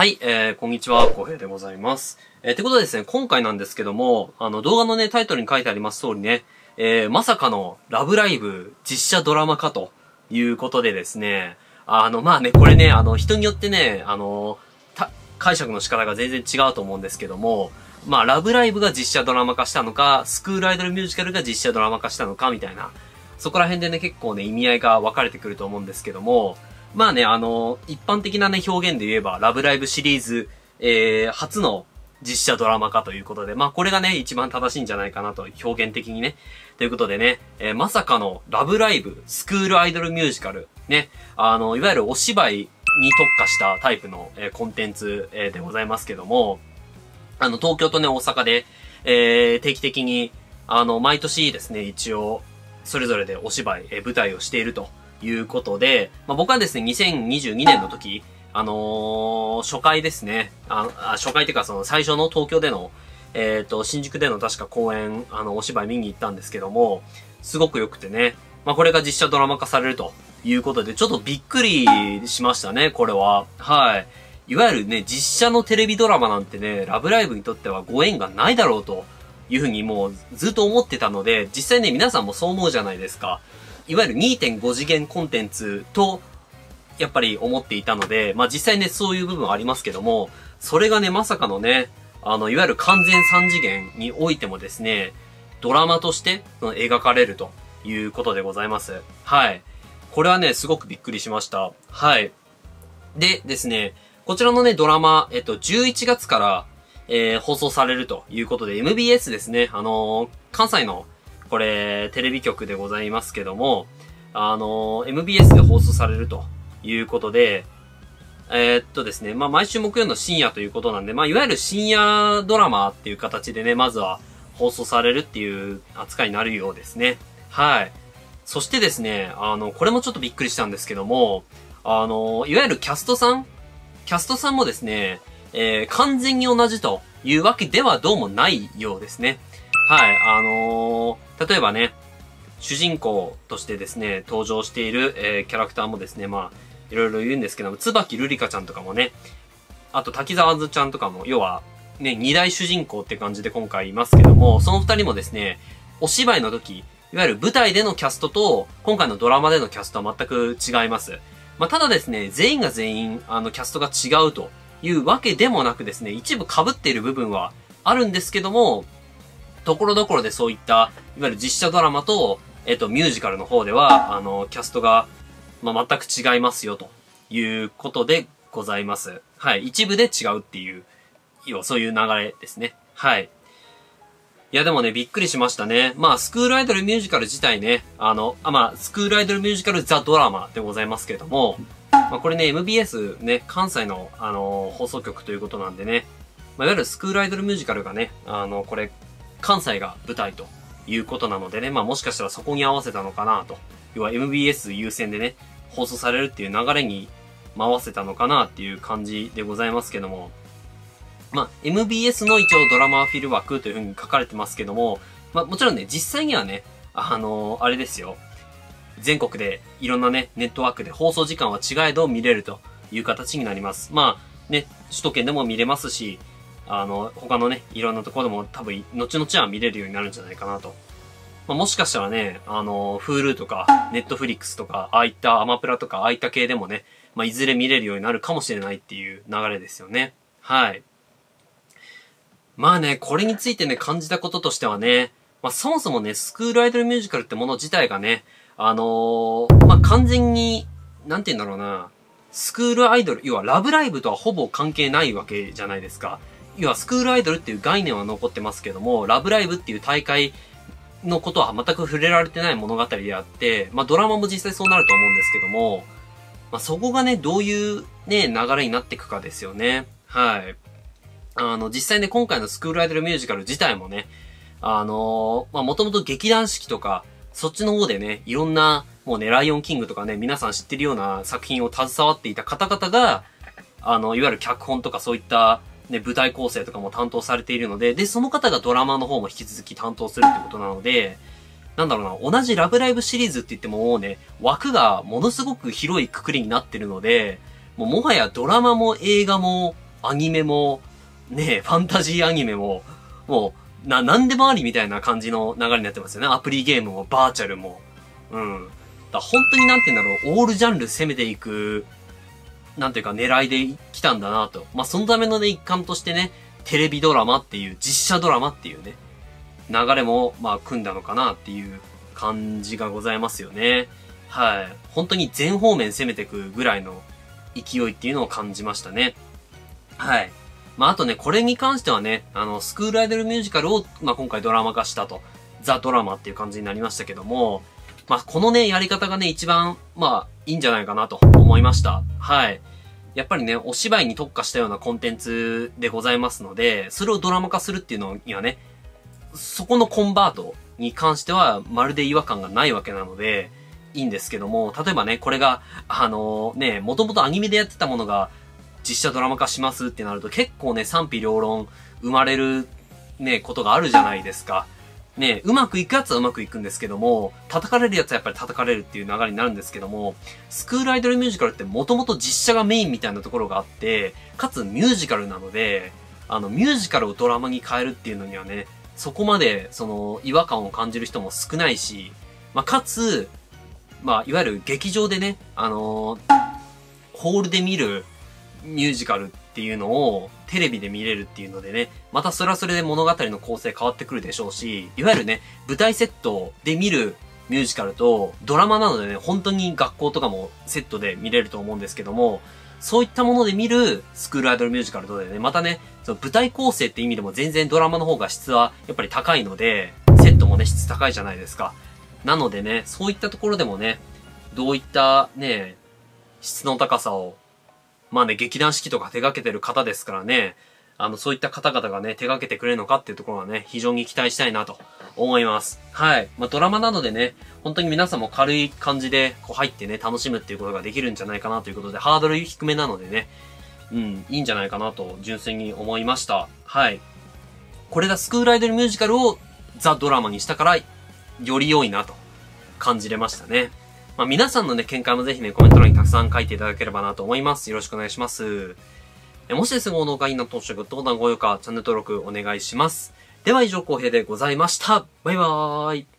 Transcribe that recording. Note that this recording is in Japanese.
はい、こんにちは、こうへいでございます。ってことでですね、今回なんですけども、動画のね、タイトルに書いてあります通りね、まさかのラブライブ実写ドラマ化ということでですね、まあね、これね、人によってね、解釈の仕方が全然違うと思うんですけども、まあ、ラブライブが実写ドラマ化したのか、スクールアイドルミュージカルが実写ドラマ化したのか、みたいな、そこら辺でね、結構ね、意味合いが分かれてくると思うんですけども、まあね、一般的なね、表現で言えば、ラブライブシリーズ、初の実写ドラマ化ということで、まあこれがね、一番正しいんじゃないかなと、表現的にね。ということでね、まさかのラブライブ、スクールアイドルミュージカル、ね、いわゆるお芝居に特化したタイプの、コンテンツ、でございますけども、東京とね、大阪で、定期的に、毎年ですね、一応、それぞれでお芝居、舞台をしていると。いうことで、まあ、僕はですね、2022年の時、初回ですね、初回っていうかその最初の東京での、新宿での確か公演、お芝居見に行ったんですけども、すごく良くてね、まあ、これが実写ドラマ化されるということで、ちょっとびっくりしましたね、これは。はい。いわゆるね、実写のテレビドラマなんてね、ラブライブにとってはご縁がないだろうというふうにもうずっと思ってたので、実際ね、皆さんもそう思うじゃないですか。いわゆる 2.5 次元コンテンツと、やっぱり思っていたので、まあ、実際ね、そういう部分はありますけども、それがね、まさかのね、いわゆる完全3次元においてもですね、ドラマとして描かれるということでございます。はい。これはね、すごくびっくりしました。はい。でですね、こちらのね、ドラマ、11月から、放送されるということで、MBS ですね、関西のこれ、テレビ局でございますけども、MBS で放送されるということで、ですね、まあ、毎週木曜の深夜ということなんで、まあ、いわゆる深夜ドラマっていう形でね、まずは放送されるっていう扱いになるようですね。はい。そしてですね、これもちょっとびっくりしたんですけども、いわゆるキャストさんもですね、完全に同じというわけではどうもないようですね。はい、例えばね、主人公としてですね、登場している、キャラクターもですね、まあ、いろいろ言うんですけども、椿瑠璃香ちゃんとかもね、あと滝沢あずちゃんとかも、要は、ね、二大主人公って感じで今回いますけども、その二人もですね、お芝居の時、いわゆる舞台でのキャストと、今回のドラマでのキャストは全く違います。まあ、ただですね、全員が全員、キャストが違うというわけでもなくですね、一部被っている部分はあるんですけども、ところどころでそういった、いわゆる実写ドラマと、ミュージカルの方では、キャストが、まあ、全く違いますよ、ということでございます。はい。一部で違うっていう、そういう流れですね。はい。いや、でもね、びっくりしましたね。まあ、スクールアイドルミュージカル自体ね、まあ、スクールアイドルミュージカルザ・ドラマでございますけれども、まあ、これね、MBS ね、関西の、放送局ということなんでね、まあ、いわゆるスクールアイドルミュージカルがね、これ、関西が舞台ということなのでね、まあもしかしたらそこに合わせたのかなと。要は MBS 優先でね、放送されるっていう流れに回せたのかなっていう感じでございますけども。まあ MBS の一応ドラマフィル枠というふうに書かれてますけども、まあもちろんね、実際にはね、あれですよ。全国でいろんなね、ネットワークで放送時間は違えど見れるという形になります。まあね、首都圏でも見れますし、他のね、いろんなところでも多分、後々は見れるようになるんじゃないかなと。まあ、もしかしたらね、Hulu とか、Netflix とか、ああいったアマプラとか、ああいった系でもね、まあ、いずれ見れるようになるかもしれないっていう流れですよね。はい。まあね、これについてね、感じたこととしてはね、まあ、そもそもね、スクールアイドルミュージカルってもの自体がね、まあ、完全に、なんて言うんだろうな、スクールアイドル、要はラブライブとはほぼ関係ないわけじゃないですか。要はスクールアイドルっていう概念は残ってますけども、ラブライブっていう大会のことは全く触れられてない物語であって、まあドラマも実際そうなると思うんですけども、まあそこがね、どういうね、流れになっていくかですよね。はい。実際ね、今回のスクールアイドルミュージカル自体もね、まあもともと劇団四季とか、そっちの方でね、いろんな、もうね、ライオンキングとかね、皆さん知ってるような作品を携わっていた方々が、いわゆる脚本とかそういった、ね、舞台構成とかも担当されているので、で、その方がドラマの方も引き続き担当するってことなので、なんだろうな、同じラブライブシリーズって言ってももうね、枠がものすごく広いくくりになってるので、もうもはやドラマも映画もアニメも、ね、ファンタジーアニメも、もう、なんでもありみたいな感じの流れになってますよね。アプリゲームも、バーチャルも。うん。だ本当になんて言うんだろう、オールジャンル攻めていく、なんていうか狙いで来たんだなと。まあ、そのためのね、一環としてね、テレビドラマっていう、実写ドラマっていうね、流れも、まあ、組んだのかなっていう感じがございますよね。はい。本当に全方面攻めていくぐらいの勢いっていうのを感じましたね。はい。まあ、あとね、これに関してはね、スクールアイドルミュージカルを、まあ、今回ドラマ化したと。ザ・ドラマっていう感じになりましたけども、まあ、このね、やり方がね、一番、まあ、いいんじゃないかなと思いました。はい。やっぱりね、お芝居に特化したようなコンテンツでございますので、それをドラマ化するっていうのにはね、そこのコンバートに関しては、まるで違和感がないわけなので、いいんですけども、例えばね、これが、ね、もともとアニメでやってたものが、実写ドラマ化しますってなると、結構ね、賛否両論生まれる、ね、ことがあるじゃないですか。ね、うまくいくやつはうまくいくんですけども、叩かれるやつはやっぱり叩かれるっていう流れになるんですけども、スクールアイドルミュージカルってもともと実写がメインみたいなところがあって、かつミュージカルなので、ミュージカルをドラマに変えるっていうのにはね、そこまで、違和感を感じる人も少ないし、まあ、かつ、まあ、いわゆる劇場でね、ホールで見るミュージカルっていうのをテレビで見れるっていうのでね、またそれはそれで物語の構成変わってくるでしょうし、いわゆるね、舞台セットで見るミュージカルとドラマなのでね、本当に学校とかもセットで見れると思うんですけども、そういったもので見るスクールアイドルミュージカルとでね、またね、その舞台構成って意味でも全然ドラマの方が質はやっぱり高いので、セットもね、質高いじゃないですか。なのでね、そういったところでもね、どういったね、質の高さを、まあね、劇団四季とか手掛けてる方ですからね、そういった方々がね、手掛けてくれるのかっていうところはね、非常に期待したいなと思います。はい。まあドラマなのでね、本当に皆さんも軽い感じで、こう入ってね、楽しむっていうことができるんじゃないかなということで、ハードル低めなのでね、うん、いいんじゃないかなと、純粋に思いました。はい。これがスクールアイドルミュージカルをザ・ドラマにしたから、より良いなと感じれましたね。まあ、皆さんのね、見解もぜひね、コメント欄にたくさん書いていただければなと思います。よろしくお願いします。もしですね、ご動画いいなと思ったらグッドボタン、高評価、チャンネル登録お願いします。では以上、浩平でございました。バイバーイ。